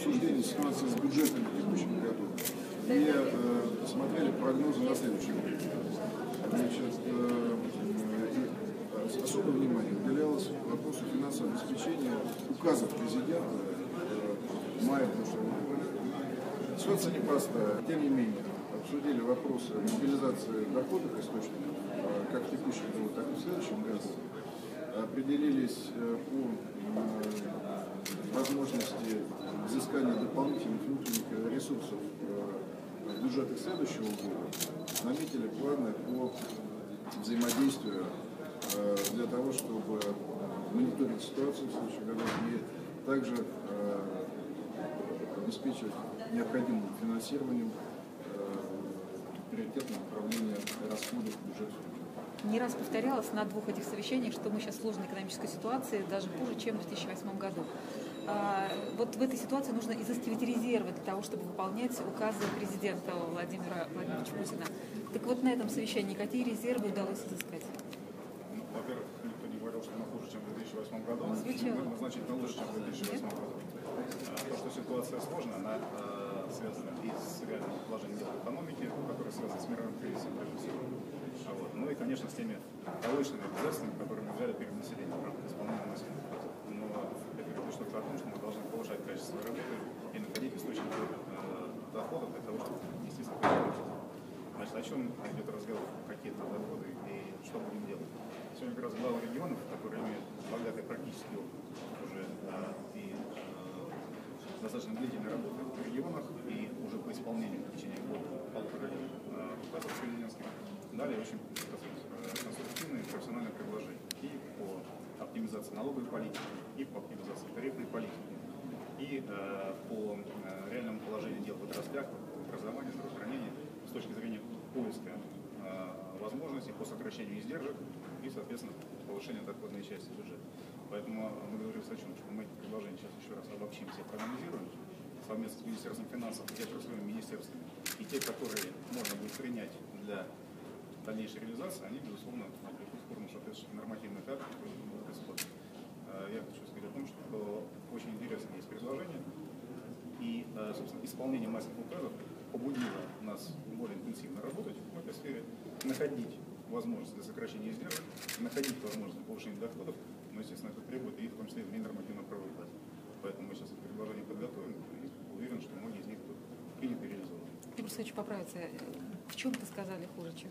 обсуждение ситуации с бюджетом в текущем году и смотрели прогнозы на следующий год. Особое внимание уделялось вопросу финансового обеспечения указов президента мая прошлого года. Ситуация непростая, тем не менее. Обсудили вопросы мобилизации доходных источников, как в текущем году, так и в следующем году. Определились по возможности взыскания дополнительных внутренних ресурсов в бюджетах следующего года. Наметили планы по взаимодействию для того, чтобы мониторить ситуацию в следующем году и также обеспечивать необходимым финансированием приоритетное направление расходов бюджета. Не раз повторялось на двух этих совещаниях, что мы сейчас в сложной экономической ситуации, даже хуже, чем в 2008 году. Вот в этой ситуации нужно изыскивать резервы для того, чтобы выполнять указы президента Владимира Владимировича Путина. Так вот, на этом совещании какие резервы удалось изыскать? Во-первых, никто не говорил, что мы хуже, чем в 2008 году. Мы значительно лучше, чем в 2008 году. То, что ситуация сложная, она связана и с реальным положением экономики, которое связано с мировым кризисом, ну и, конечно, с теми повышенными обязательствами, которые мы взяли перед населением в рамках исполнения населения. Но это говорит только о том, что мы должны повышать качество работы и находить источники доходов для того, чтобы, естественно, повышать. Значит, о чем идет разговор, какие-то доходы и что будем делать? Сегодня как раз главы регионов, которые имеют богатый практический опыт уже и достаточно длительной работы в регионах и уже по исполнению в течение года полтора лет указов президентских дали очень конструктивные профессиональные предложения и по оптимизации налоговой политики, и по оптимизации тарифной политики, и по реальному положению дел в отраслях, образования, здравоохранения с точки зрения поиска возможностей по сокращению издержек и, соответственно, повышению доходной части бюджета. Поэтому мы говорим о чем, что мы эти предложения сейчас еще раз обобщим, все проанализируем совместно с Министерством финансов и отраслевыми министерствами. И те, которые можно будет принять для дальнейшей реализации, они, безусловно, в форму соответствующих нормативных актов будут использовать. Я хочу сказать о том, что очень интересно есть предложение. И, собственно, исполнение массовых указов побудило нас более интенсивно работать в этой сфере, находить возможности для сокращения издержек, находить возможности повышения доходов, но, естественно, это требует и в том числе нормативно-правовой базы. Поэтому мы сейчас это предложение подготовим и уверен, что многие из них будут приняты и реализованы. Я просто хочу поправиться. В чем-то сказали хуже, чем...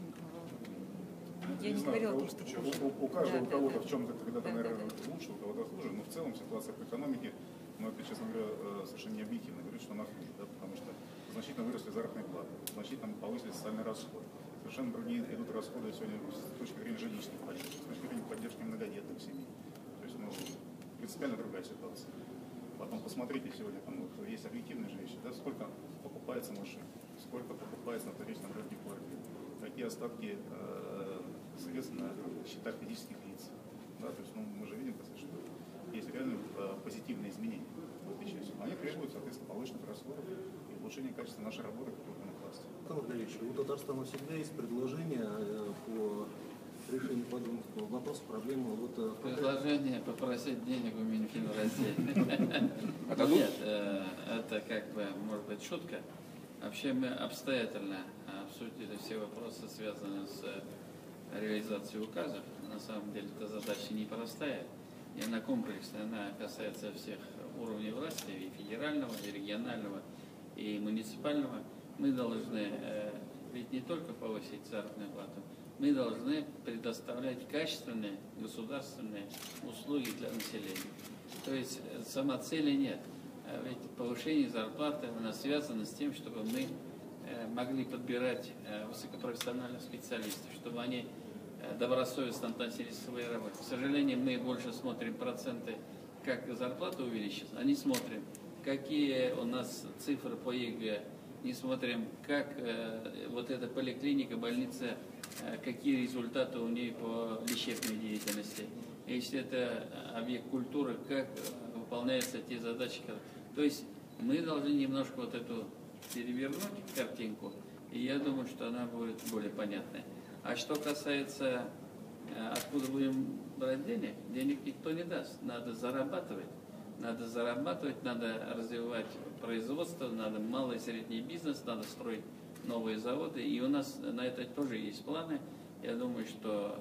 Я не говорила о том, что хуже. У каждого, да, у кого-то, да, в чем-то когда-то, да, наверное, да, лучше, у кого-то хуже, но в целом ситуация по экономике, но это, честно говоря, совершенно не объективно говорит, что она хуже, да, потому что значительно выросли заработные платы, значительно повысились социальные расходы. Совершенно другие идут расходы сегодня с точки зрения жилищных политик, с точки зрения поддержки многодетных семей. То есть, ну, принципиально другая ситуация. Потом посмотрите сегодня, там вот, есть объективные же вещи, да, сколько покупается машин, сколько покупается на вторичном рынке квартир, какие остатки средств на счетах физических лиц. Да, то есть, ну, мы же видим, что есть реально позитивные изменения в этой части. Они требуют, соответственно, повышенных расходов и улучшения качества нашей работы, которую мы классе. Александр Ильич, у Татарстана всегда есть предложение по решение подобных вопросов, проблем. Вот, предложение попросить денег у Минфина России. Нет, это как бы, может быть, шутка. Вообще мы обстоятельно обсудили все вопросы, связанные с реализацией указов. На самом деле эта задача непростая, и она комплексная, она касается всех уровней власти, и федерального, и регионального, и муниципального. Мы должны ведь не только повысить заработную плату, мы должны предоставлять качественные государственные услуги для населения. То есть сама цели нет. Ведь повышение зарплаты оно связано с тем, чтобы мы могли подбирать высокопрофессиональных специалистов, чтобы они добросовестно относились к своей работе. К сожалению, мы больше смотрим проценты, как зарплата увеличится, а не смотрим, какие у нас цифры по ЕГЭ, не смотрим, как вот эта поликлиника, больница, какие результаты у нее по лечебной деятельности. Если это объект культуры, как выполняются те задачи. То есть мы должны немножко вот эту перевернуть картинку, и я думаю, что она будет более понятной. А что касается, откуда будем брать денег, денег никто не даст, надо зарабатывать. Надо зарабатывать, надо развивать производство, надо малый и средний бизнес, надо строить новые заводы. И у нас на это тоже есть планы. Я думаю, что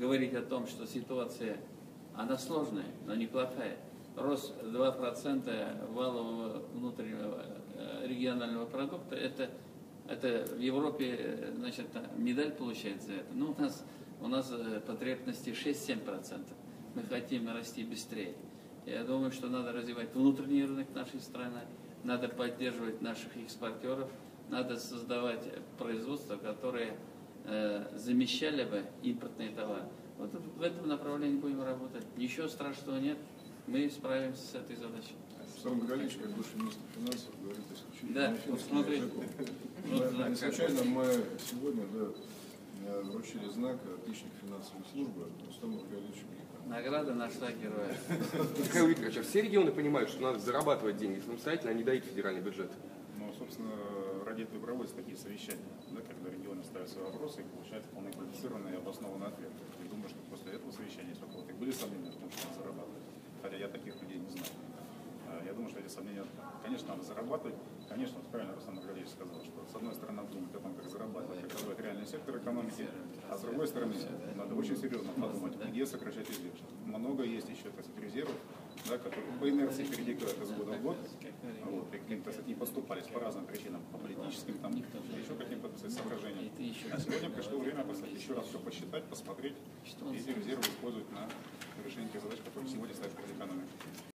говорить о том, что ситуация, она сложная, но неплохая. Рост 2% валового внутреннего регионального продукта, это в Европе, значит, медаль получает за это. Но у нас потребности 6-7%. Мы хотим расти быстрее. Я думаю, что надо развивать внутренний рынок нашей страны, надо поддерживать наших экспортеров, надо создавать производства, которые замещали бы импортные товары. Вот в этом направлении будем работать. Ничего страшного нет, мы справимся с этой задачей. Стамбул Галич, как бывший министр финансов, говорит исключительно о финансовом. Да, не случайно мы сегодня вручили знак отличника финансовой службы Стамбулу Галичу. Награда нашла героя. Михаил Викторович, а все регионы понимают, что надо зарабатывать деньги самостоятельно, а не дают федеральный бюджет? Ну, собственно, ради этого проводятся такие совещания, да, когда регионы ставят свои вопросы и получают вполне квалифицированные и обоснованные ответы. Я думаю, что после этого совещания, если у кого-то были сомнения в том, что надо зарабатывать, хотя я таких людей не знаю. Я думаю, что эти сомнения, конечно, надо зарабатывать. Конечно, правильно Руслан Аградивич сказал, что с одной стороны, думать о том, как зарабатывать, как развивать реальный сектор экономики, а с другой стороны, надо очень серьезно подумать, где сокращать издержки. Много есть еще, так сказать, резервов, да, которые по инерции перетекают из года в год, вот, и каким-то, так сказать, не поступались по разным причинам, по политическим, там, еще каким-то, так сказать, соображениям. А сегодня пришло время, так сказать, еще раз все посчитать, посмотреть, и эти резервы использовать на решение тех задач, которые сегодня стоят перед экономикой.